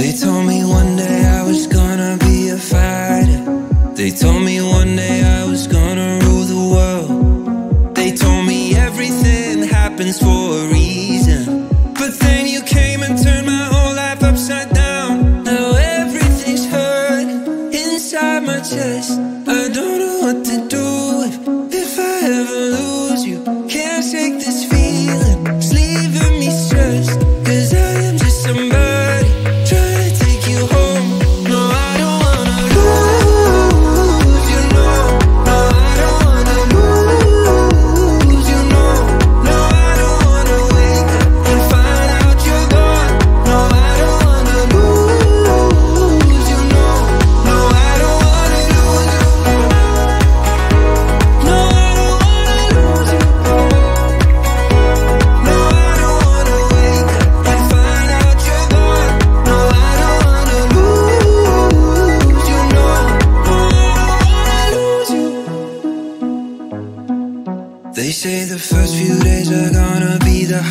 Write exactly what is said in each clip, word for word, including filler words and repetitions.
They told me one day I was gonna be a fighter. They told me one day I was gonna rule the world. They told me everything happens for a reason. But then you came and turned my whole life upside down. Now everything's hurt inside my chest. I don't know what to do if, if I ever lose you. Can't shake this feeling, it's leaving me stressed. Cause I am just somebody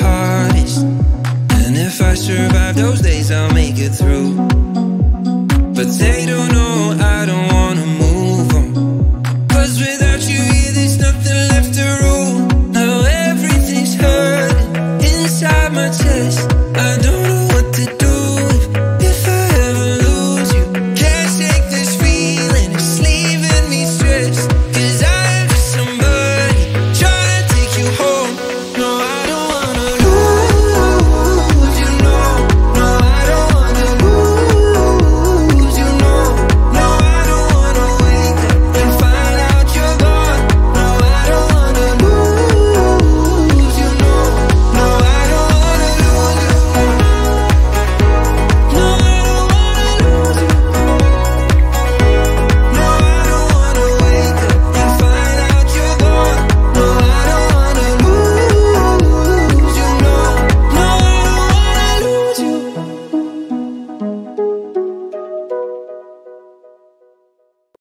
hardest. And if I survive those days, I'll make it through. But they don't know I don't want